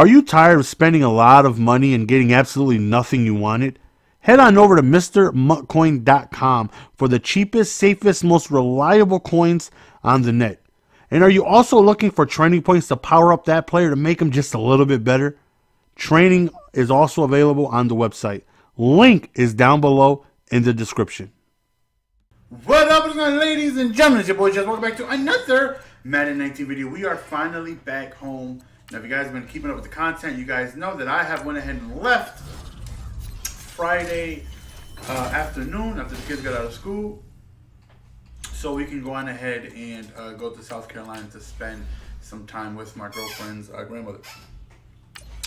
Are you tired of spending a lot of money and getting absolutely nothing you wanted? Head on over to MrMuttCoin.com for the cheapest, safest, most reliable coins on the net. And are you also looking for training points to power up that player to make him just a little bit better? Training is also available on the website. Link is down below in the description. What up, ladies and gentlemen? It's your boy, GS. Welcome back to another Madden 19 video. We are finally back home. Now, if you guys have been keeping up with the content, you guys know that I have went ahead and left Friday afternoon after the kids got out of school, so we can go on ahead and go to South Carolina to spend some time with my girlfriend's grandmother.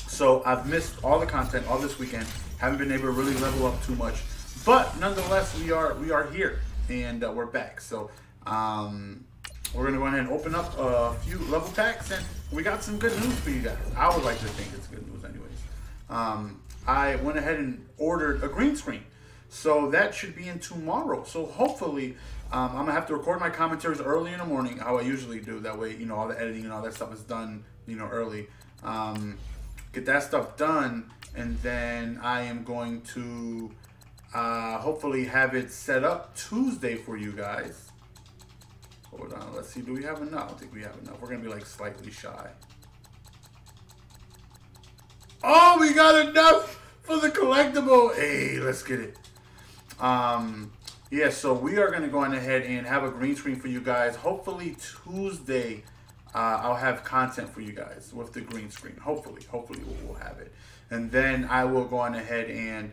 So I've missed all the content all this weekend. Haven't been able to really level up too much, but nonetheless, we are here and we're back. So we're gonna go ahead and open up a few level packs, and we got some good news for you guys. I would like to think it's good news, anyways. I went ahead and ordered a green screen, so that should be in tomorrow. So hopefully, I'm gonna have to record my commentaries early in the morning, how I usually do. That way, you know, all the editing and all that stuff is done, you know, early. Get that stuff done, and then I am going to hopefully have it set up Tuesday for you guys. Hold on, let's see. Do we have enough? I don't think we have enough. We're gonna be like slightly shy. Oh, we got enough for the collectible. Hey, let's get it. Yeah, so we are going to go on ahead and have a green screen for you guys. Hopefully Tuesday, I'll have content for you guys with the green screen. Hopefully we'll have it. And then I will go on ahead and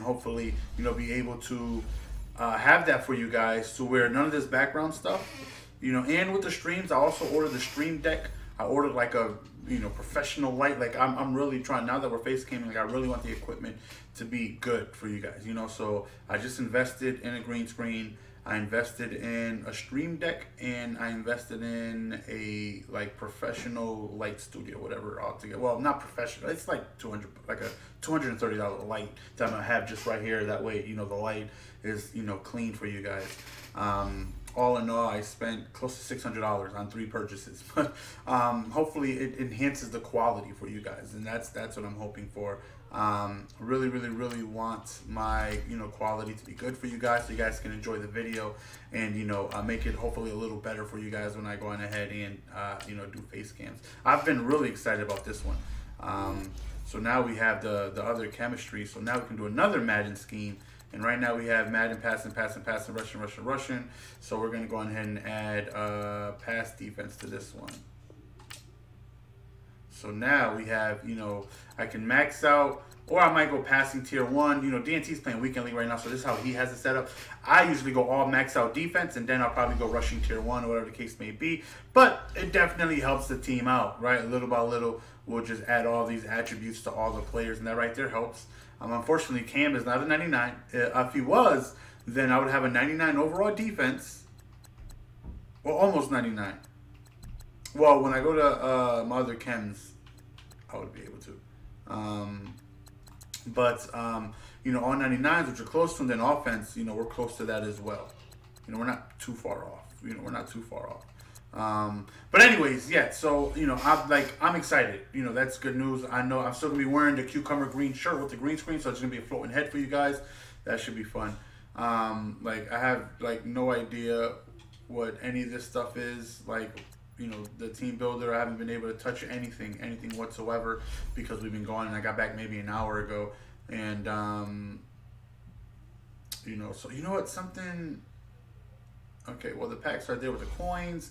hopefully, you know, be able to have that for you guys to where none of this background stuff. You know, and with the streams, I also ordered the stream deck. I ordered like a, you know, professional light. Like I'm really trying, now that we're face camming, like I really want the equipment to be good for you guys, you know. So I just invested in a green screen. I invested in a stream deck, and I invested in a like professional light studio, whatever altogether. Well, not professional. It's like $230 light that I'm gonna have just right here. That way, you know, the light is, you know, clean for you guys. All in all, I spent close to $600 on 3 purchases, but hopefully it enhances the quality for you guys, and that's what I'm hoping for. Really want my, you know, quality to be good for you guys, so you guys can enjoy the video, and, you know, make it hopefully a little better for you guys when I go on ahead and you know, do face cams. I've been really excited about this one. So now we have the other chemistry, so now we can do another Madden scheme. And right now we have Madden passing, Russian. So we're going to go ahead and add pass defense to this one. So now we have, you know, I can max out, or I might go passing tier 1. You know, DNT's playing weekend league right now, so this is how he has it set up. I usually go all max out defense, and then I'll probably go rushing tier 1 or whatever the case may be. But it definitely helps the team out, right? Little by little, we'll just add all these attributes to all the players, and that right there helps. Unfortunately, Cam is not a 99. If he was, then I would have a 99 overall defense. Well, almost 99. Well, when I go to my other chems, I would be able to. You know, all 99s, which are close to him, then offense, you know, we're close to that as well. You know, we're not too far off. You know, we're not too far off. But anyways, yeah, so, you know, I'm excited. You know, that's good news. I know I'm still gonna be wearing the cucumber green shirt with the green screen, so it's gonna be a floating head for you guys. That should be fun. Like I have like no idea what any of this stuff is. Like, you know, the team builder, I haven't been able to touch anything whatsoever, because we've been gone, and I got back maybe an hour ago. And you know, so you know what, something. Okay, well, the packs right there with the coins.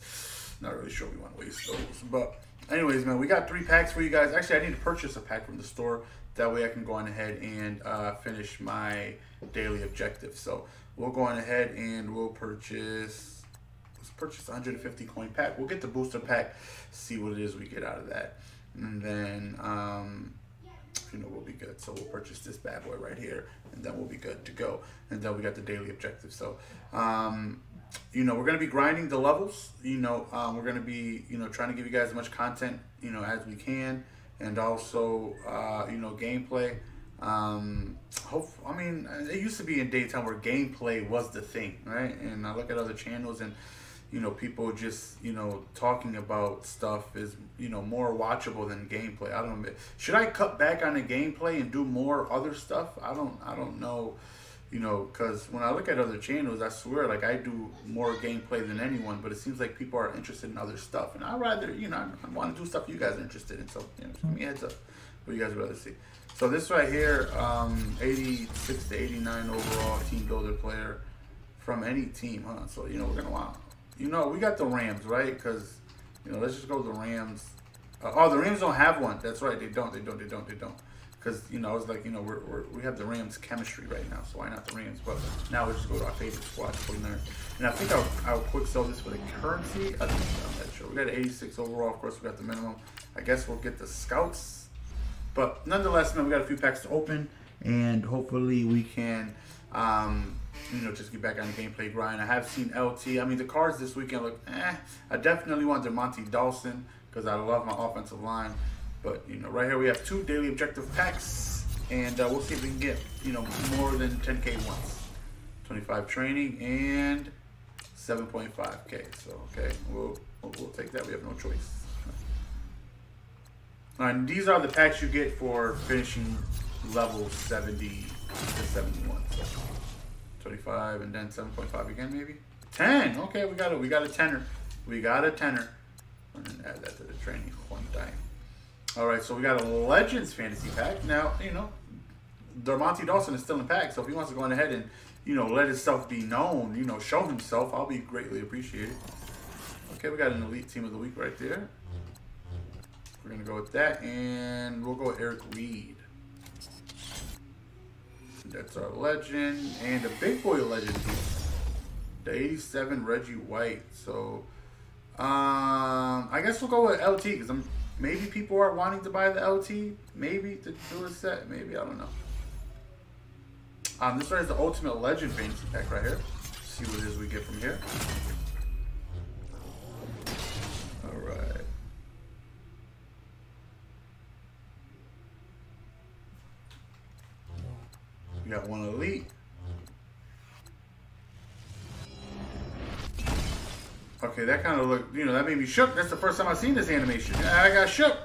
Not really sure we want to waste those. But anyways, man, we got 3 packs for you guys. Actually, I need to purchase a pack from the store. That way I can go on ahead and finish my daily objective. So we'll go on ahead and we'll purchase. Let's purchase 150 coin pack. We'll get the booster pack, see what it is we get out of that. And then, you know, we'll be good. So we'll purchase this bad boy right here, and then we'll be good to go. And then we got the daily objective. So, you know, we're going to be grinding the levels, you know, we're going to be, you know, trying to give you guys as much content, you know, as we can, and also, you know, gameplay. I mean, it used to be in daytime where gameplay was the thing, right? And I look at other channels, and, you know, people just, you know, talking about stuff is, you know, more watchable than gameplay. I don't know. Should I cut back on the gameplay and do more other stuff? I don't know, you know, because when I look at other channels, I swear, like, I do more gameplay than anyone, but it seems like people are interested in other stuff. And I'd rather, you know, I want to do stuff you guys are interested in. So, you know, just give me a heads up what you guys would rather see. So this right here, 86 to 89 overall team builder player from any team, huh? So, you know, we're going to want. You know, we got the Rams, right? Because, you know, let's just go with the Rams. Oh, the Rams don't have one. That's right. They don't. Because, you know, I was like, you know, we have the Rams chemistry right now. So why not the Rams? But now we'll just go to our favorite squad, 49ers. And I think I'll quick sell this for the currency. I think I'm not sure. We got 86 overall. Of course, we got the minimum. I guess we'll get the Scouts. But nonetheless, man, we got a few packs to open. And hopefully we can... you know, just get back on the gameplay grind. I have seen LT. I mean, the cards this weekend look, eh. I definitely want Dermontti Dawson because I love my offensive line. But, you know, right here we have 2 daily objective packs. And we'll see if we can get, you know, more than 10K once. 25 training and 7.5K. So, okay, we'll take that. We have no choice. All right, and these are the packs you get for finishing level 70 to 71. So. 25 and then 7.5 again, maybe 10. Okay, we got it. We got a tenner. I'm gonna add that to the training one time. All right, so we got a Legends fantasy pack. Now, you know, Dermontti Dawson is still in the pack, so if he wants to go on ahead and, you know, let himself be known, you know, show himself, I'll be greatly appreciated. Okay, we got an elite team of the week right there. We're gonna go with that, and we'll go with Eric Weed. That's our legend, and the big boy legend, the 87 Reggie White. So, I guess we'll go with LT because maybe people are wanting to buy the LT, maybe to do a set, maybe I don't know. This one is the ultimate legend fantasy pack right here. Let's see what it is we get from here. All right. We got one elite. Okay, that kind of looked, you know, that made me shook. That's the first time I've seen this animation. I got shook.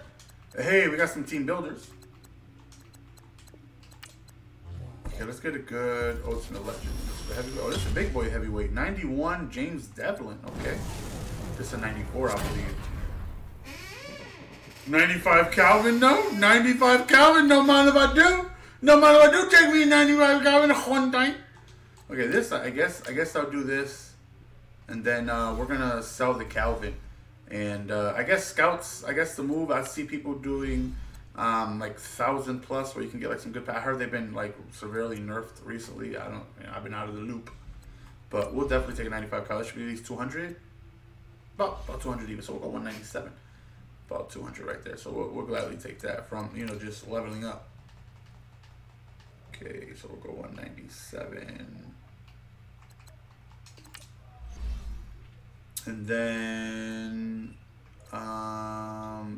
Hey, we got some team builders. Okay, let's get a good ultimate legend. Oh, this is a big boy heavyweight. 91 James Devlin. Okay. This is a 94, I believe. 95 Calvin, no. 95 Calvin, don't mind if I do. No matter what, do take me 95 Calvin one time. Okay, this I guess I'll do this, and then we're gonna sell the Calvin, and I guess Scouts. I guess the move I see people doing, like 1,000+ where you can get like some good. I heard they've been like severely nerfed recently. I don't. You know, I've been out of the loop, but we'll definitely take a 95 Calvin. Should be at least 200, about 200 even. So we'll go 197, about 200 right there. So we'll gladly take that from, you know, just leveling up. Okay, so we'll go 197. And then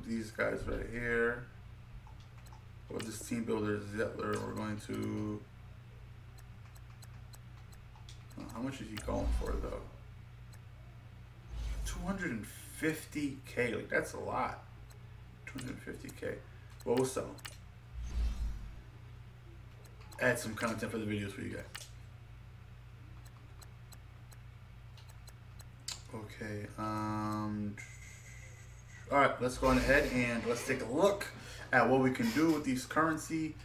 these guys right here. Well, this team builder Zettler, we're going to. How much is he going for though? 250K. Like, that's a lot. 250K. Well, we'll sell. Add some content for the videos for you guys. Okay. All right, let's go on ahead and let's take a look at what we can do with these currency.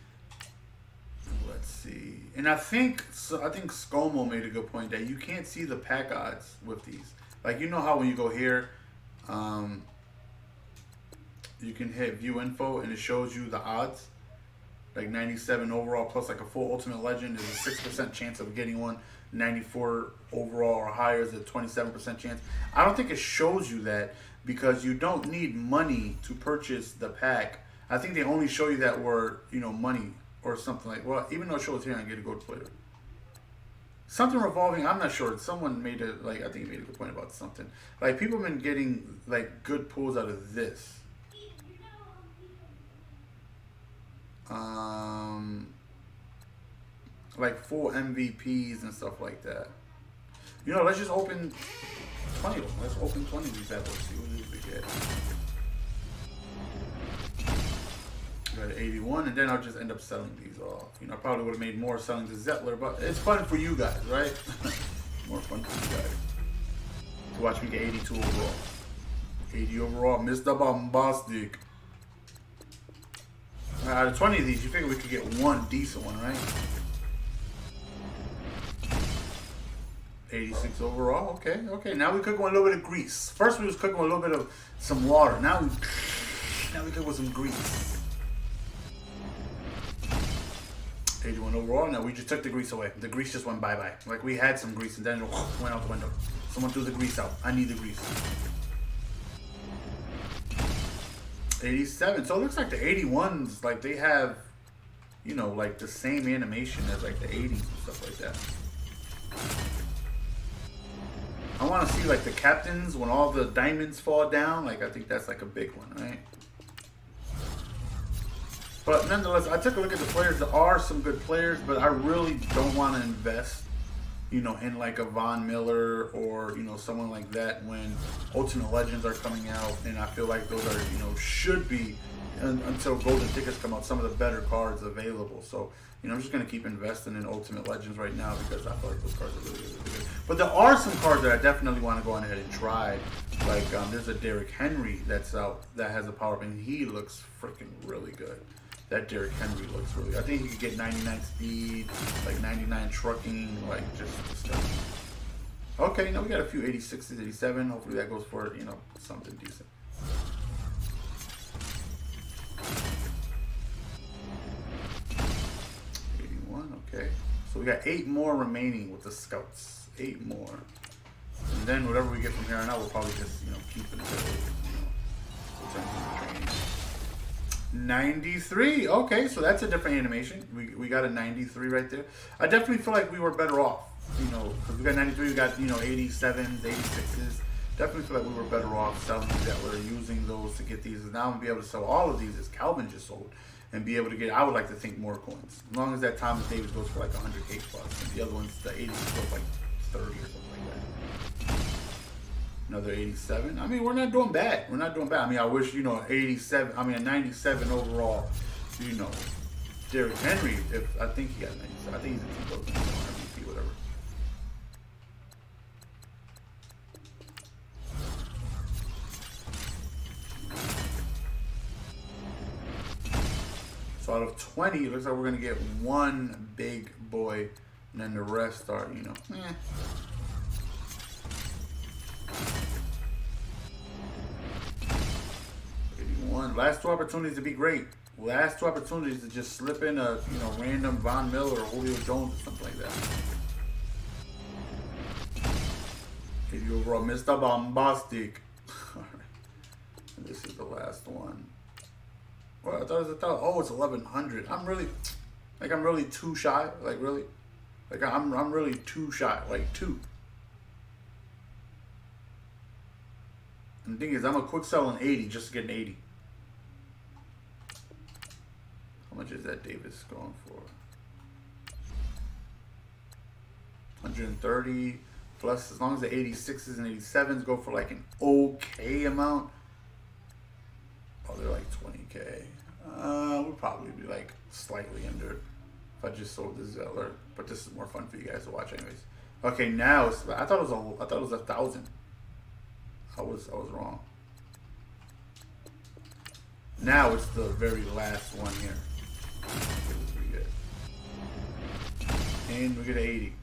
Let's see. And I think ScoMo made a good point that you can't see the pack odds with these. Like, you know how when you go here, you can hit view info and it shows you the odds. Like 97 overall plus like a full ultimate legend is a 6% chance of getting one. 94 overall or higher is a 27% chance. I don't think it shows you that because you don't need money to purchase the pack. I think they only show you that where, you know, money or something like, well, even though it shows here, I get a gold player. Something revolving, I'm not sure. Someone made a, like, I think he made a good point about something. Like, people have been getting like good pulls out of this. Like full MVPs and stuff like that. You know, let's just open 20 of them. Let's open 20 of these apples. See what news we get. Got an 81, and then I'll just end up selling these all. You know, I probably would have made more selling to Zettler, but it's fun for you guys, right? More fun for you guys. So watch me get 82 overall. 80 overall, Mr. Bombastic. Out of 20 of these, you figure we could get one decent one, right? 86 overall, okay, okay. Now we cook with a little bit of grease. First we was cooking with a little bit of some water. Now we cook with some grease. 81 overall, now we just took the grease away. The grease just went bye-bye. Like we had some grease and then it went out the window. Someone threw the grease out. I need the grease. 87, so it looks like the 81s, like they have, you know, like the same animation as like the 80s and stuff like that. I want to see like the captains when all the diamonds fall down. Like I think that's like a big one, right? But nonetheless, I took a look at the players. There are some good players, but I really don't want to invest, you know, in like a Von Miller or, you know, someone like that when Ultimate Legends are coming out. And I feel like those are, you know, should be, until Golden Tickets come out, some of the better cards available. So, you know, I'm just going to keep investing in Ultimate Legends right now because I feel like those cards are really, really good. But there are some cards that I definitely want to go on ahead and try. Like, there's a Derrick Henry that's out that has a power-up, and he looks freaking really good. That Derrick Henry looks really good. I think he could get 99 speed, like 99 trucking, like just stuff. Okay, now we got a few 86s, 87. Hopefully that goes for, you know, something decent. Okay, so we got 8 more remaining with the scouts. 8 more, and then whatever we get from here on out, we'll probably just, you know, keep it until, you know, 93. Okay, so that's a different animation. We got a 93 right there. I definitely feel like we were better off, you know, because we got 93. We got, you know, 87s, 86s. Definitely feel like we were better off selling that. We're using those to get these. Now I'm gonna be able to sell all of these as Calvin just sold. And be able to get, I would like to think, more coins. As long as that Thomas Davis goes for like 100k plus. And the other one's, the 80s goes like 30 or something like that. Another 87. I mean, we're not doing bad. We're not doing bad. I mean, I wish, you know, 87, I mean, a 97 overall, you know, Derrick Henry, if I think he got 97. I think he's a MVP, whatever. So out of 20, it looks like we're going to get one big boy, and then the rest are, you know, eh. One. Last 2 opportunities to be great. Last 2 opportunities to just slip in a, you know, random Von Miller or Julio Jones or something like that. Give you overall Mr. Bombastic. All right. This is the last one. Well, I thought it was 1,000. Oh, it's 1,100. I'm really too shy. Like, really? Like, I'm really too shy. Like, too. And the thing is, I'm a quick sell on 80 just to get an 80. How much is that Davis going for? 130 plus, as long as the 86s and 87s go for like an okay amount. Oh, they're like 20k. We'll probably be like slightly under if I just sold the Zettler. But this is more fun for you guys to watch, anyways. Okay, now it's, I thought it was 1,000. I was wrong. Now it's the very last one here. And we get an 80.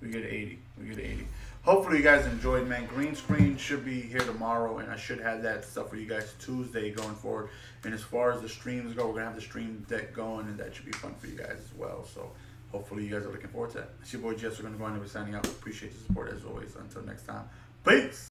We get an 80. We get an 80. Hopefully you guys enjoyed, man. Green screen should be here tomorrow, and I should have that stuff for you guys Tuesday going forward. And as far as the streams go, we're gonna have the stream deck going, and that should be fun for you guys as well. So hopefully you guys are looking forward to that. It's your boy GS. We're gonna go on and we're signing out. Appreciate the support as always. Until next time, peace.